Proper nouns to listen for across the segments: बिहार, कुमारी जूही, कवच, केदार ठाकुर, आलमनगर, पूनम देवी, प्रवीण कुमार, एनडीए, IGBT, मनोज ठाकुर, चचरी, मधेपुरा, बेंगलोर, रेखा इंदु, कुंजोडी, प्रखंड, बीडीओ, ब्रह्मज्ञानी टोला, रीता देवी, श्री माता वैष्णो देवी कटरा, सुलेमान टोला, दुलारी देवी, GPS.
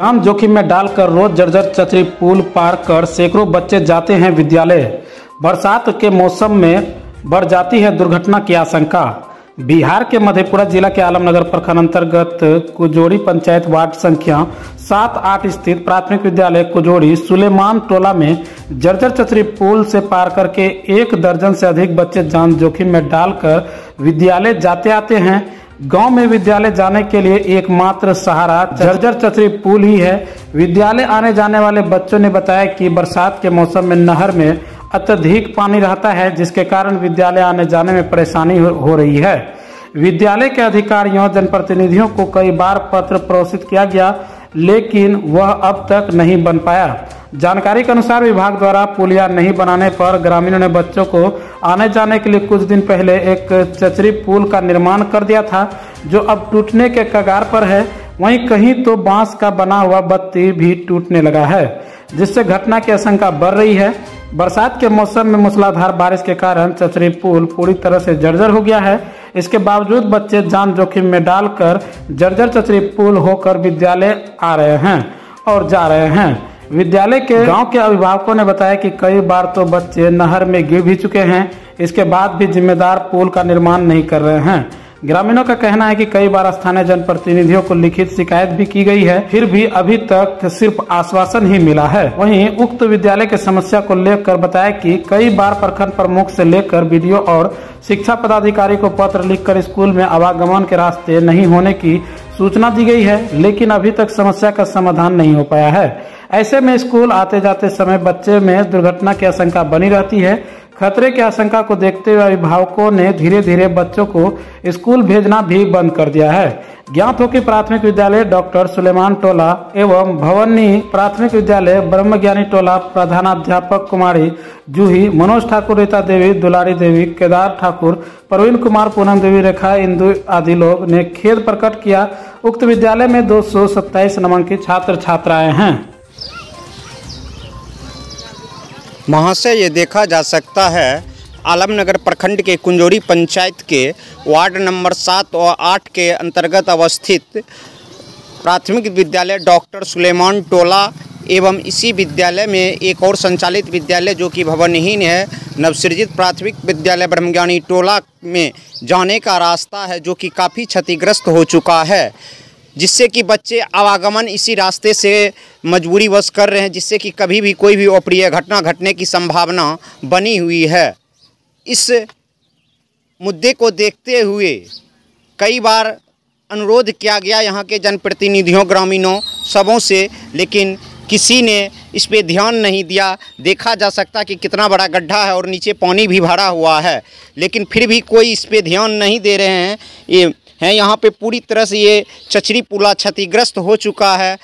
काम जोखिम में डालकर रोज जर्जर चचरी पुल पार कर सैकड़ों बच्चे जाते हैं विद्यालय। बरसात के मौसम में बढ़ जाती है दुर्घटना की आशंका। बिहार के मधेपुरा जिला के आलमनगर प्रखंड अंतर्गत कुंजोडी पंचायत वार्ड संख्या 7-8 स्थित प्राथमिक विद्यालय कुंजोडी सुलेमान टोला में जर्जर चचरी पुल से पार करके 1 दर्जन से अधिक बच्चे जान जोखिम में डालकर विद्यालय जाते आते हैं। गांव में विद्यालय जाने के लिए एकमात्र सहारा जर्जर चचरी पुल ही है। विद्यालय आने जाने वाले बच्चों ने बताया कि बरसात के मौसम में नहर में अत्यधिक पानी रहता है, जिसके कारण विद्यालय आने जाने में परेशानी हो रही है। विद्यालय के अधिकारियों जनप्रतिनिधियों को कई बार पत्र प्रेषित किया गया, लेकिन वह अब तक नहीं बन पाया। जानकारी के अनुसार विभाग द्वारा पुलिया नहीं बनाने पर ग्रामीणों ने बच्चों को आने जाने के लिए कुछ दिन पहले एक चचरी पुल का निर्माण कर दिया था, जो अब टूटने के कगार पर है। वहीं कहीं तो बांस का बना हुआ बत्ती भी टूटने लगा है, जिससे घटना की आशंका बढ़ रही है। बरसात के मौसम में मूसलाधार बारिश के कारण चचरी पुल पूरी तरह से जर्जर हो गया है। इसके बावजूद बच्चे जान जोखिम में डालकर जर्जर चचरी पुल होकर विद्यालय आ रहे हैं और जा रहे हैं। विद्यालय के गांव के अभिभावकों ने बताया कि कई बार तो बच्चे नहर में गिर भी चुके हैं, इसके बाद भी जिम्मेदार पुल का निर्माण नहीं कर रहे हैं। ग्रामीणों का कहना है कि कई बार स्थानीय जनप्रतिनिधियों को लिखित शिकायत भी की गई है, फिर भी अभी तक सिर्फ आश्वासन ही मिला है। वहीं उक्त विद्यालय के समस्या को लेकर बताया कि कई बार प्रखंड प्रमुख से लेकर बीडीओ और शिक्षा पदाधिकारी को पत्र लिखकर स्कूल में आवागमन के रास्ते नहीं होने की सूचना दी गई है, लेकिन अभी तक समस्या का समाधान नहीं हो पाया है। ऐसे में स्कूल आते जाते समय बच्चे में दुर्घटना की आशंका बनी रहती है। खतरे की आशंका को देखते हुए अभिभावकों ने धीरे धीरे बच्चों को स्कूल भेजना भी बंद कर दिया है। ज्ञात हो कि प्राथमिक विद्यालय डॉक्टर सुलेमान टोला एवं भवनी प्राथमिक विद्यालय ब्रह्मज्ञानी टोला प्रधानाध्यापक कुमारी जूही, मनोज ठाकुर, रीता देवी, दुलारी देवी, केदार ठाकुर, प्रवीण कुमार, पूनम देवी, रेखा इंदु आदि लोग ने खेद प्रकट किया। उक्त विद्यालय में 227 नामांकित छात्र छात्राएं हैं। महाशय, ये देखा जा सकता है आलमनगर प्रखंड के कुंजोडी पंचायत के वार्ड नंबर 7 और 8 के अंतर्गत अवस्थित प्राथमिक विद्यालय डॉक्टर सुलेमान टोला एवं इसी विद्यालय में एक और संचालित विद्यालय जो कि भवनहीन है, नवसृजित प्राथमिक विद्यालय ब्रह्मज्ञानी टोला में जाने का रास्ता है जो कि काफ़ी क्षतिग्रस्त हो चुका है, जिससे कि बच्चे आवागमन इसी रास्ते से मजबूरीवश कर रहे हैं, जिससे कि कभी भी कोई भी अप्रिय घटना घटने की संभावना बनी हुई है। इस मुद्दे को देखते हुए कई बार अनुरोध किया गया यहाँ के जनप्रतिनिधियों, ग्रामीणों, सबों से, लेकिन किसी ने इस पे ध्यान नहीं दिया। देखा जा सकता कि कितना बड़ा गड्ढा है और नीचे पानी भी भरा हुआ है, लेकिन फिर भी कोई इस पे ध्यान नहीं दे रहे हैं। ये यहाँ पे पूरी तरह से ये चचरी पुला क्षतिग्रस्त हो चुका है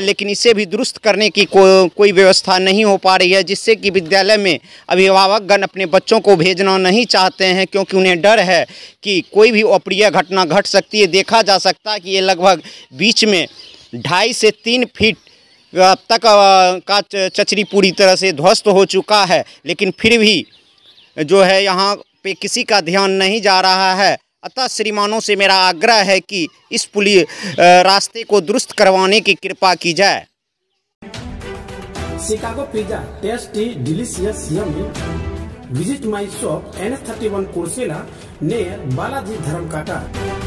लेकिन इसे भी दुरुस्त करने की कोई व्यवस्था नहीं हो पा रही है, जिससे कि विद्यालय में अभिभावकगण अपने बच्चों को भेजना नहीं चाहते हैं, क्योंकि उन्हें डर है कि कोई भी अप्रिय घटना घट सकती है। देखा जा सकता है कि ये लगभग बीच में 2.5 से 3 फीट तक का चचरी पूरी तरह से ध्वस्त हो चुका है, लेकिन फिर भी जो है यहाँ पे किसी का ध्यान नहीं जा रहा है। अतः श्रीमानों से मेरा आग्रह है कि इस पुलिस रास्ते को दुरुस्त करवाने की कृपा की जाए। Chicago pizza tasty delicious yummy. Visit my shop N31 Korsela near Balaji धर्मकाटा।